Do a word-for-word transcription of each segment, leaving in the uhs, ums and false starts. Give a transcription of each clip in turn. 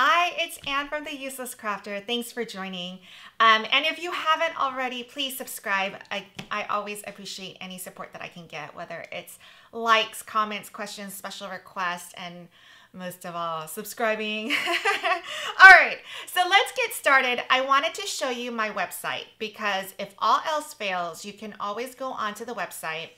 Hi, it's Anne from The Useless Crafter. Thanks for joining. Um, and if you haven't already, please subscribe. I, I always appreciate any support that I can get, whether it's likes, comments, questions, special requests, and most of all, subscribing. All right, so let's get started. I wanted to show you my website because if all else fails, you can always go onto the website.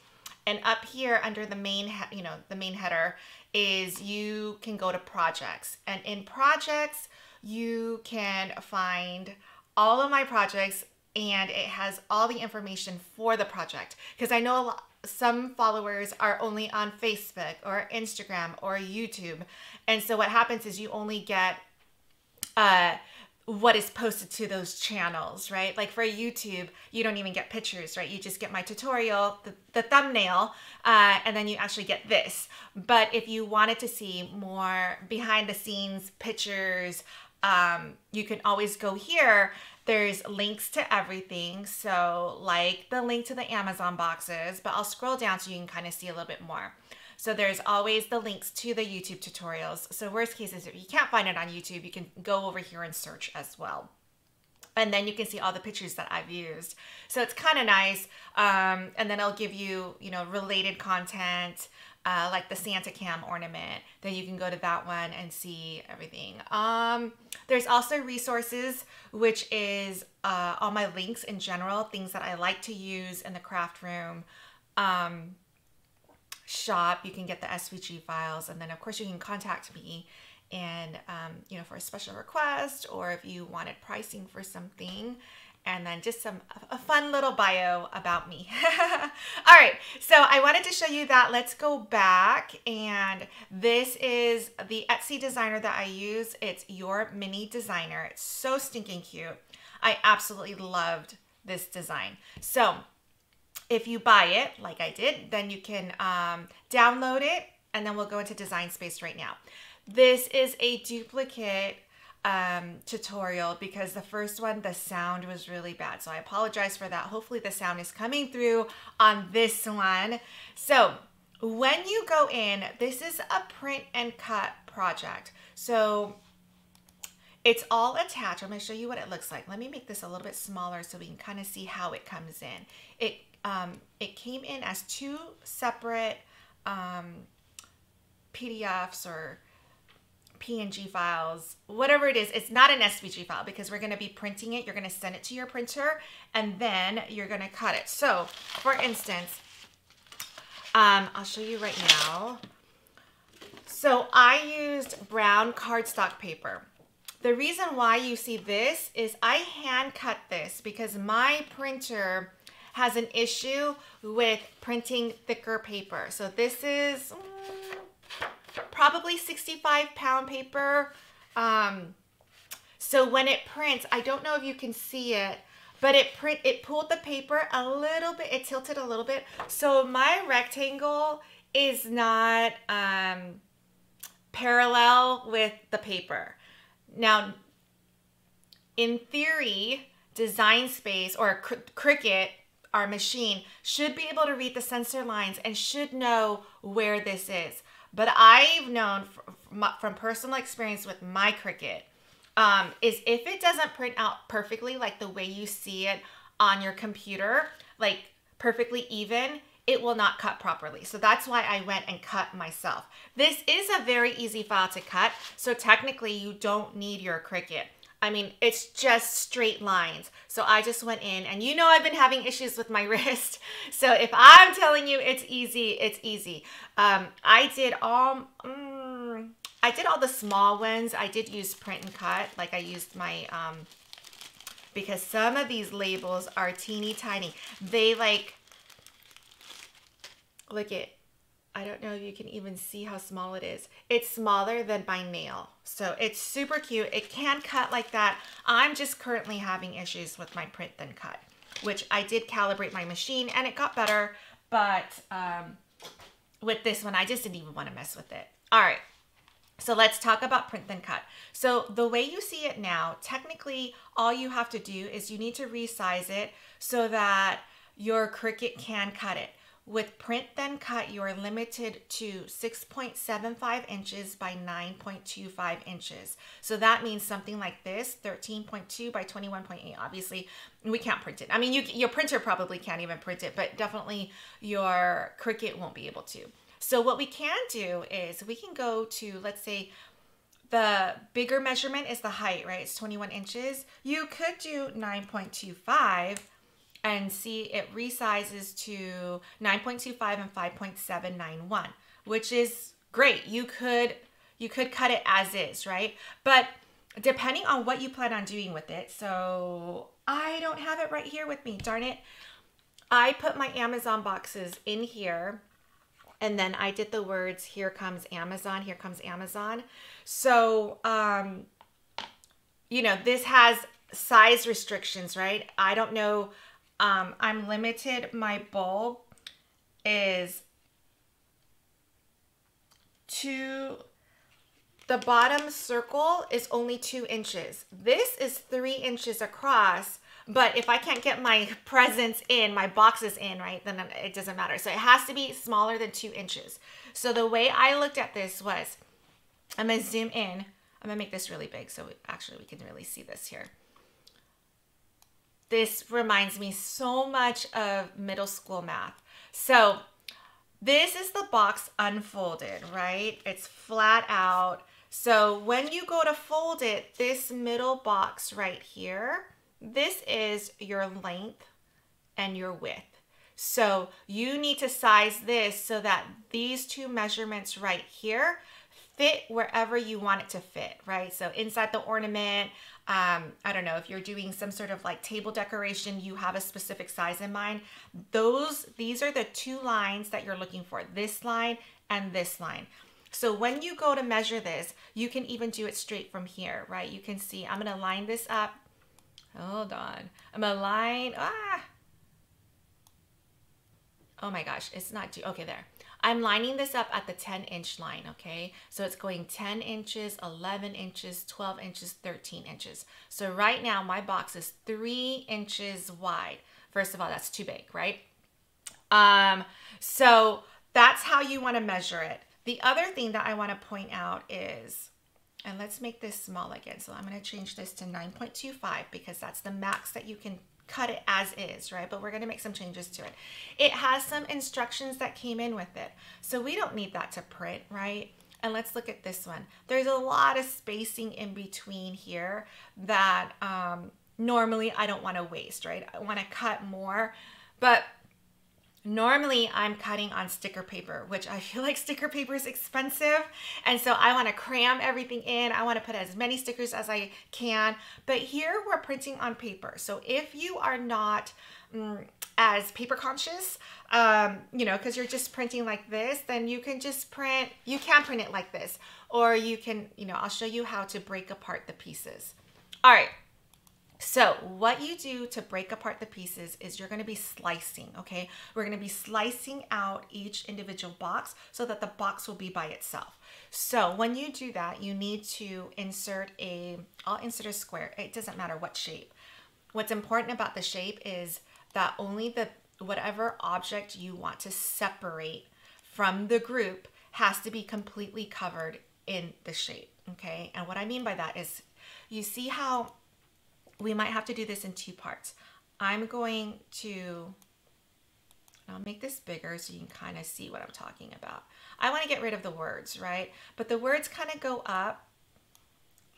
And up here under the main, you know, the main header is you can go to projects, and in projects, you can find all of my projects, and it has all the information for the project. Because I know a lot, some followers are only on Facebook or Instagram or YouTube. And so what happens is you only get uh, what is posted to those channels, right? Like for YouTube, you don't even get pictures, right? You just get my tutorial, the, the thumbnail, uh, and then you actually get this. But if you wanted to see more behind the scenes pictures, um, you can always go here. There's links to everything. So like the link to the Amazon boxes, but I'll scroll down so you can kind of see a little bit more. So there's always the links to the YouTube tutorials. So worst case is if you can't find it on YouTube, you can go over here and search as well. And then you can see all the pictures that I've used. So it's kind of nice. Um, and then I'll give you, you know, related content, uh, like the Santa Cam ornament. Then you can go to that one and see everything. Um, there's also resources, which is uh, all my links in general, things that I like to use in the craft room. Um, shop, you can get the S V G files, and then of course you can contact me and um, you know, for a special request, or if you wanted pricing for something, and then just some a fun little bio about me. All right, so I wanted to show you that. Let's go back, and this is the Etsy designer that I use. It's Your Mini Designer. It's so stinking cute. I absolutely loved this design. So if you buy it, like I did, then you can um, download it, and then we'll go into Design Space right now. This is a duplicate um, tutorial because the first one, the sound was really bad. So I apologize for that. Hopefully the sound is coming through on this one. So when you go in, this is a print and cut project. So it's all attached. I'm gonna show you what it looks like. Let me make this a little bit smaller so we can kind of see how it comes in. It Um, it came in as two separate um, P D Fs or P N G files, whatever it is. It's not an S V G file because we're going to be printing it. You're going to send it to your printer, and then you're going to cut it. So, for instance, um, I'll show you right now. So I used brown cardstock paper. The reason why you see this is I hand cut this because my printer has an issue with printing thicker paper. So this is probably sixty-five pound paper. Um, so when it prints, I don't know if you can see it, but it print it pulled the paper a little bit, it tilted a little bit. So my rectangle is not um, parallel with the paper. Now, in theory, Design Space or Cricut, our machine, should be able to read the sensor lines and should know where this is. But I've known from personal experience with my Cricut um, is if it doesn't print out perfectly, like the way you see it on your computer, like perfectly even, it will not cut properly. So that's why I went and cut myself. This is a very easy file to cut. So technically you don't need your Cricut. I mean, it's just straight lines. So I just went in, and you know I've been having issues with my wrist. So if I'm telling you it's easy, it's easy. Um, I did all, um, I did all the small ones. I did use print and cut, like I used my, um, because some of these labels are teeny tiny. They like, look at, I don't know if you can even see how small it is. It's smaller than by nail. So it's super cute. It can cut like that. I'm just currently having issues with my print then cut, which I did calibrate my machine and it got better. But um, with this one, I just didn't even want to mess with it. All right. So let's talk about print then cut. So the way you see it now, technically all you have to do is you need to resize it so that your Cricut can cut it. With print then cut, you are limited to six point seven five inches by nine point two five inches. So that means something like this, thirteen point two by twenty-one point eight. Obviously, we can't print it. I mean, you, your printer probably can't even print it, but definitely your Cricut won't be able to. So what we can do is we can go to, let's say, the bigger measurement is the height, right? It's twenty-one inches. You could do nine point two five. And see it resizes to nine point two five and five point seven nine one, which is great. You could you could cut it as is, right? But depending on what you plan on doing with it, so I don't have it right here with me, darn it. I put my Amazon boxes in here and then I did the words, here comes Amazon, here comes Amazon. So, um, you know, this has size restrictions, right? I don't know. Um, I'm limited. My bulb is two, the bottom circle is only two inches. This is three inches across, but if I can't get my presents in, my boxes in, right, then it doesn't matter. So it has to be smaller than two inches. So the way I looked at this was, I'm gonna zoom in. I'm gonna make this really big. So actually we can really see this here. This reminds me so much of middle school math. So this is the box unfolded, right? It's flat out. So when you go to fold it, this middle box right here, this is your length and your width. So you need to size this so that these two measurements right here fit wherever you want it to fit, right? So inside the ornament, um, I don't know, if you're doing some sort of like table decoration, you have a specific size in mind. Those, these are the two lines that you're looking for, this line and this line. So when you go to measure this, you can even do it straight from here, right? You can see, I'm gonna line this up. Hold on, I'm gonna line, ah. Oh my gosh, it's not too, okay, there. I'm lining this up at the ten inch line, okay? So it's going ten inches, eleven inches, twelve inches, thirteen inches. So right now my box is three inches wide. First of all, that's too big, right? Um, so that's how you wanna measure it. The other thing that I wanna point out is, and let's make this small again. So I'm gonna change this to nine point two five because that's the max that you can cut it as is, right? But we're gonna make some changes to it. It has some instructions that came in with it. So we don't need that to print, right? And let's look at this one. There's a lot of spacing in between here that um, normally I don't wanna waste, right? I wanna cut more, but normally I'm cutting on sticker paper, which I feel like sticker paper is expensive. And so I wanna cram everything in. I wanna put as many stickers as I can, but here we're printing on paper. So if you are not mm, as paper conscious, um, you know, cause you're just printing like this, then you can just print, you can print it like this, or you can, you know, I'll show you how to break apart the pieces. All right. So what you do to break apart the pieces is you're gonna be slicing, okay? We're gonna be slicing out each individual box so that the box will be by itself. So when you do that, you need to insert a, I'll insert a square. It doesn't matter what shape. What's important about the shape is that only the, whatever object you want to separate from the group has to be completely covered in the shape, okay? And what I mean by that is, you see how we might have to do this in two parts. I'm going to, I'll make this bigger so you can kind of see what I'm talking about. I want to get rid of the words, right? But the words kind of go up.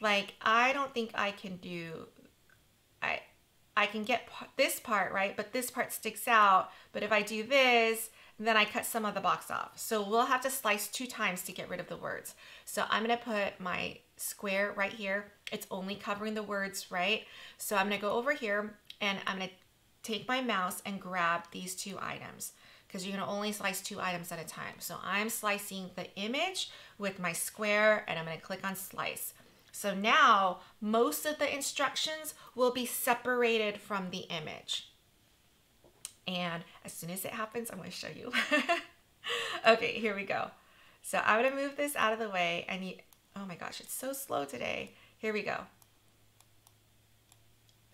Like, I don't think I can do, I, I can get this part, right? But this part sticks out. But if I do this, then I cut some of the box off. So we'll have to slice two times to get rid of the words. So I'm gonna put my square right here. It's only covering the words, right? So I'm gonna go over here and I'm gonna take my mouse and grab these two items because you're gonna only slice two items at a time. So I'm slicing the image with my square and I'm gonna click on slice. So now most of the instructions will be separated from the image. And as soon as it happens, I'm gonna show you. Okay, here we go. So I'm gonna move this out of the way and you, oh my gosh, it's so slow today. Here we go.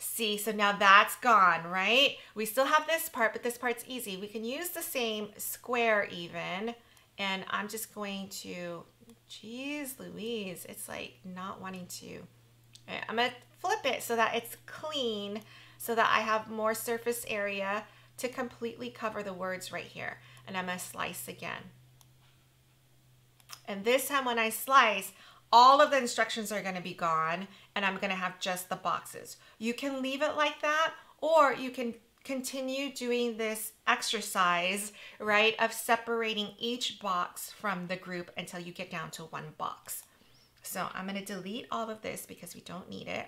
See, so now that's gone, right? We still have this part, but this part's easy. We can use the same square even, and I'm just going to, geez Louise, it's like not wanting to. I'm gonna flip it so that it's clean, so that I have more surface area to completely cover the words right here. And I'm gonna slice again. And this time when I slice, all of the instructions are gonna be gone and I'm gonna have just the boxes. You can leave it like that, or you can continue doing this exercise, right, of separating each box from the group until you get down to one box. So I'm gonna delete all of this because we don't need it.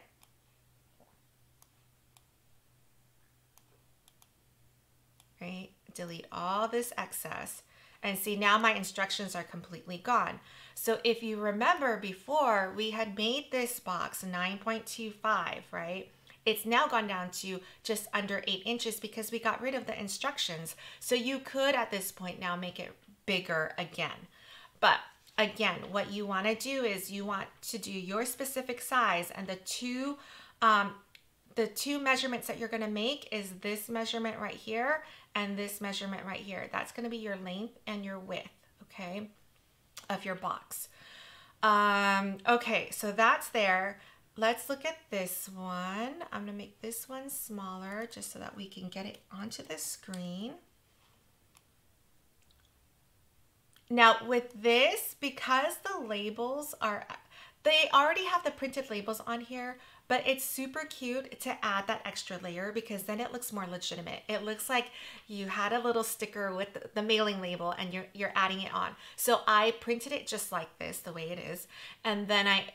Right, delete all this excess. And see, now my instructions are completely gone. So if you remember before, we had made this box nine point two five, right? It's now gone down to just under eight inches because we got rid of the instructions. So you could at this point now make it bigger again. But again, what you wanna do is you want to do your specific size, and the two, um, the two measurements that you're gonna make is this measurement right here and this measurement right here. That's gonna be your length and your width, okay, of your box. Um, okay, so that's there. Let's look at this one. I'm gonna make this one smaller just so that we can get it onto the screen. Now with this, because the labels are, they already have the printed labels on here, but it's super cute to add that extra layer because then it looks more legitimate. It looks like you had a little sticker with the mailing label and you're, you're adding it on. So I printed it just like this, the way it is. And then I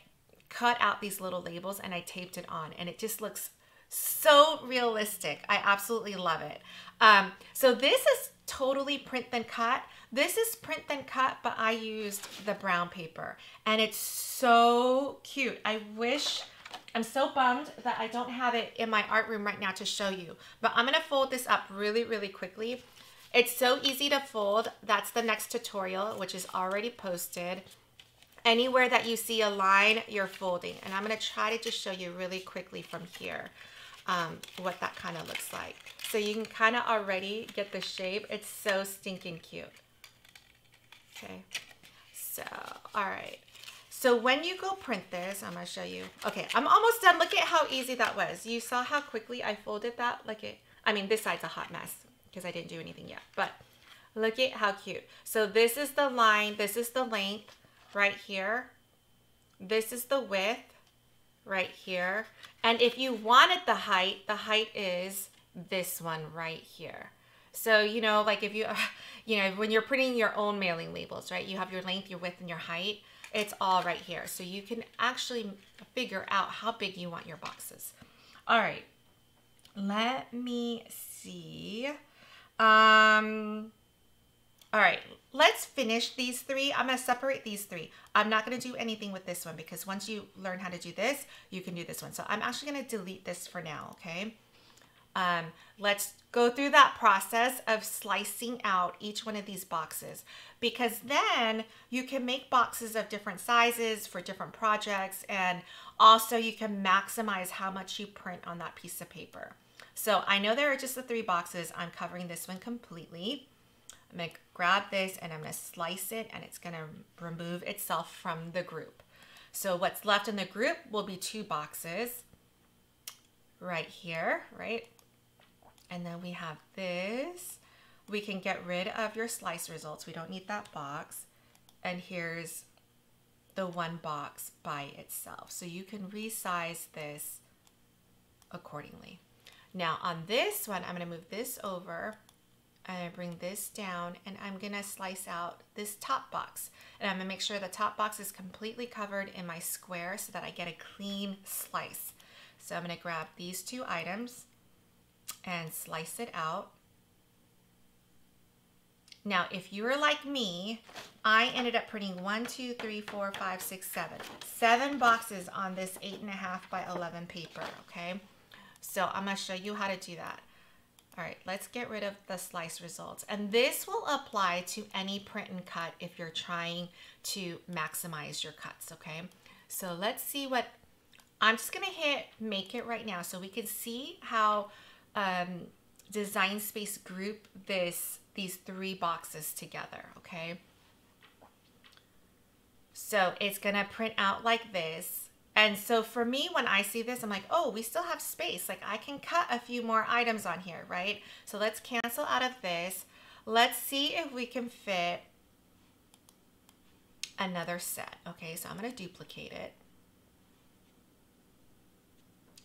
cut out these little labels and I taped it on, and it just looks so realistic. I absolutely love it. Um, so this is totally print then cut. This is print then cut, but I used the brown paper and it's so cute. I wish, I'm so bummed that I don't have it in my art room right now to show you, but I'm gonna fold this up really, really quickly. It's so easy to fold. That's the next tutorial, which is already posted. Anywhere that you see a line, you're folding. And I'm gonna try to just show you really quickly from here um, what that kind of looks like. So you can kind of already get the shape. It's so stinking cute. Okay, so, all right. So when you go print this, I'm gonna show you. Okay, I'm almost done. Look at how easy that was. You saw how quickly I folded that? Like it, I mean, this side's a hot mess because I didn't do anything yet, but look at how cute. So this is the line, this is the length right here. This is the width right here. And if you wanted the height, the height is this one right here. So, you know, like if you, you know, when you're printing your own mailing labels, right, you have your length, your width, and your height. It's all right here. So you can actually figure out how big you want your boxes. All right, let me see. Um, all right, let's finish these three. I'm gonna separate these three. I'm not gonna do anything with this one because once you learn how to do this, you can do this one. So I'm actually gonna delete this for now, okay? Um, let's go through that process of slicing out each one of these boxes, because then you can make boxes of different sizes for different projects, and also you can maximize how much you print on that piece of paper. So I know there are just the three boxes. I'm covering this one completely. I'm gonna grab this and I'm gonna slice it, and it's gonna remove itself from the group. So what's left in the group will be two boxes right here, right? And then we have this. We can get rid of your slice results. We don't need that box. And here's the one box by itself. So you can resize this accordingly. Now on this one, I'm gonna move this over and bring this down, and I'm gonna slice out this top box. And I'm gonna make sure the top box is completely covered in my square so that I get a clean slice. So I'm gonna grab these two items and slice it out. Now, if you were like me, I ended up printing one, two, three, four, five, six, seven. Seven boxes on this eight and a half by eleven paper, okay? So I'm gonna show you how to do that. All right, let's get rid of the slice results. And this will apply to any print and cut if you're trying to maximize your cuts, okay? So let's see what I'm just gonna hit make it right now so we can see how um, Design Space group this these three boxes together, okay? So it's gonna print out like this. And so for me, when I see this, I'm like, oh, we still have space. Like I can cut a few more items on here, right? So let's cancel out of this. Let's see if we can fit another set. Okay, so I'm gonna duplicate it.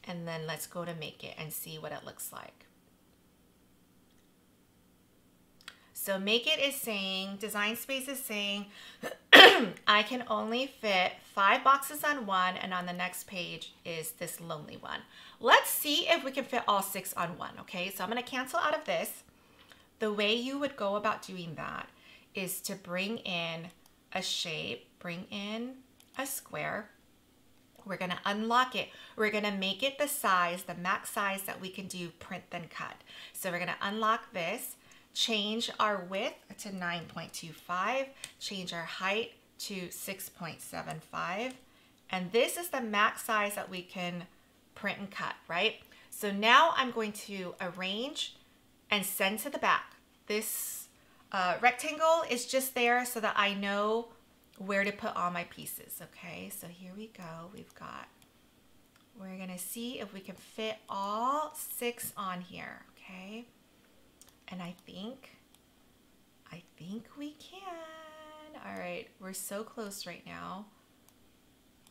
And then let's go to make it and see what it looks like. So make it is saying, Design Space is saying, I can only fit five boxes on one, and on the next page is this lonely one. Let's see if we can fit all six on one, okay? So I'm gonna cancel out of this. The way you would go about doing that is to bring in a shape, bring in a square. We're gonna unlock it. We're gonna make it the size, the max size that we can do print then cut. So we're gonna unlock this. Change our width to nine point two five, change our height to six point seven five, and this is the max size that we can print and cut, right? So now I'm going to arrange and send to the back. This uh, rectangle is just there so that I know where to put all my pieces, okay? So here we go, we've got, we're gonna see if we can fit all six on here, okay? And I think, I think we can. All right, we're so close right now.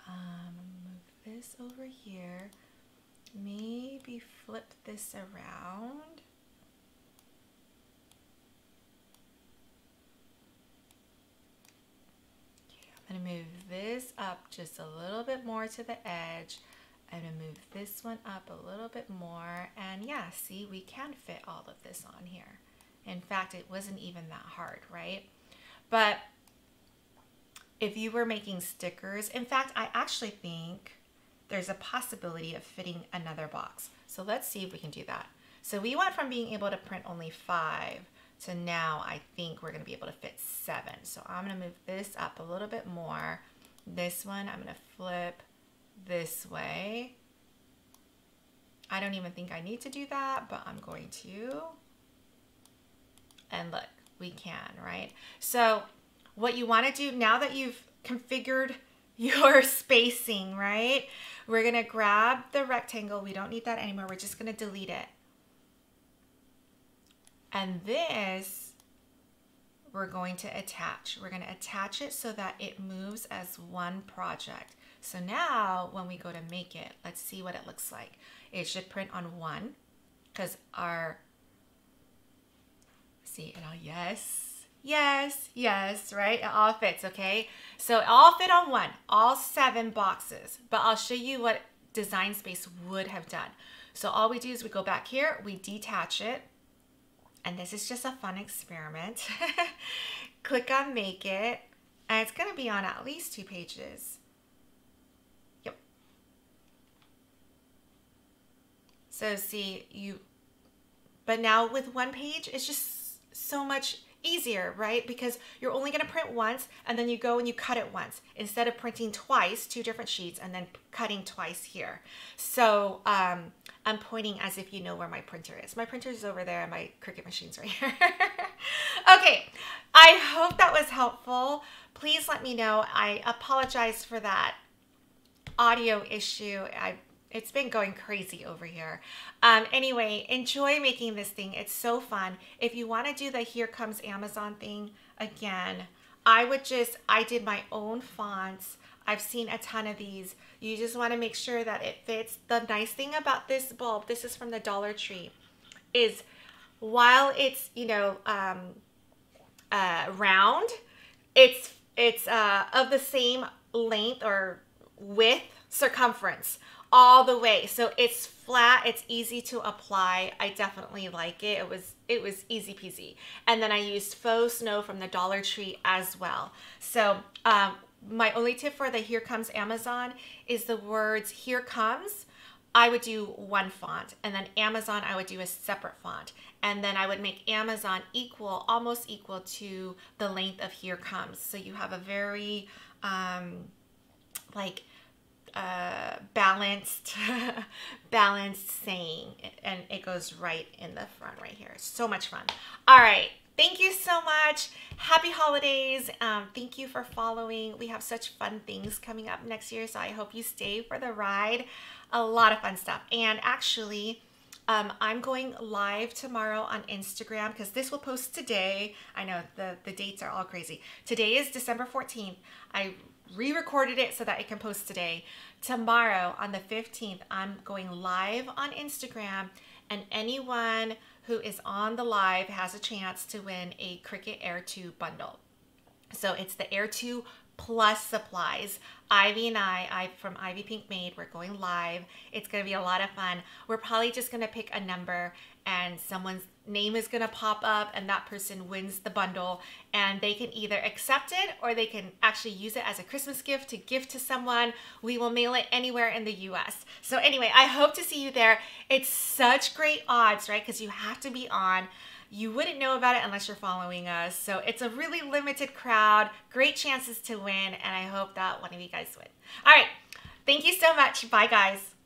Um, move this over here. Maybe flip this around. Okay, I'm gonna move this up just a little bit more to the edge. I'm gonna move this one up a little bit more, and yeah, see, we can fit all of this on here. In fact, it wasn't even that hard, right? But if you were making stickers, in fact, I actually think there's a possibility of fitting another box. So let's see if we can do that. So we went from being able to print only five to now I think we're gonna be able to fit seven. So I'm gonna move this up a little bit more. This one I'm gonna flip this way. I don't even think I need to do that, but I'm going to. And look, we can, right? So what you want to do now that you've configured your spacing, right? We're going to grab the rectangle. We don't need that anymore. We're just going to delete it. And this we're going to attach. We're going to attach it so that it moves as one project. So now when we go to make it, let's see what it looks like. It should print on one because our, see it all, yes, yes, yes, right? It all fits, okay? So it all fit on one, all seven boxes, but I'll show you what Design Space would have done. So all we do is we go back here, we detach it, and this is just a fun experiment. Click on make it, and it's gonna be on at least two pages. So see you, but now with one page, it's just so much easier, right? Because you're only gonna print once and then you go and you cut it once instead of printing twice, two different sheets and then cutting twice here. So um, I'm pointing as if you know where my printer is. My printer is over there and my Cricut machine's right here. Okay, I hope that was helpful. Please let me know. I apologize for that audio issue. I It's been going crazy over here. Um, anyway, enjoy making this thing. It's so fun. If you want to do the Here Comes Amazon thing again, I would just, I did my own fonts. I've seen a ton of these. You just want to make sure that it fits. The nice thing about this bulb, this is from the Dollar Tree, is while it's, you know, um, uh, round, it's, it's uh, of the same length or width, circumference, all the way. So it's flat, it's easy to apply. I definitely like it. It was it was easy peasy. And then I used faux snow from the Dollar Tree as well. So um, my only tip for the Here Comes Amazon is the words Here Comes. I would do one font, and then Amazon I would do a separate font. And then I would make Amazon equal, almost equal to the length of Here Comes. So you have a very um, like, uh, balance balanced, balanced saying, and it goes right in the front right here. So much fun. All right. Thank you so much. Happy holidays. Um, thank you for following. We have such fun things coming up next year, so I hope you stay for the ride. A lot of fun stuff. And actually, um, I'm going live tomorrow on Instagram because this will post today. I know the, the dates are all crazy. Today is December fourteenth. I re-recorded it so that it can post today. Tomorrow on the fifteenth, I'm going live on Instagram, and anyone who is on the live has a chance to win a Cricut Air two bundle. So it's the Air two plus supplies. Ivy and I, I from Ivy Pink Made, we're going live. It's gonna be a lot of fun. We're probably just gonna pick a number, and someone's name is gonna pop up, and that person wins the bundle, and they can either accept it or they can actually use it as a Christmas gift to give to someone. We will mail it anywhere in the U S So anyway, I hope to see you there. It's such great odds, right? Because you have to be on. You wouldn't know about it unless you're following us. So it's a really limited crowd, great chances to win, and I hope that one of you guys win. All right, thank you so much. Bye, guys.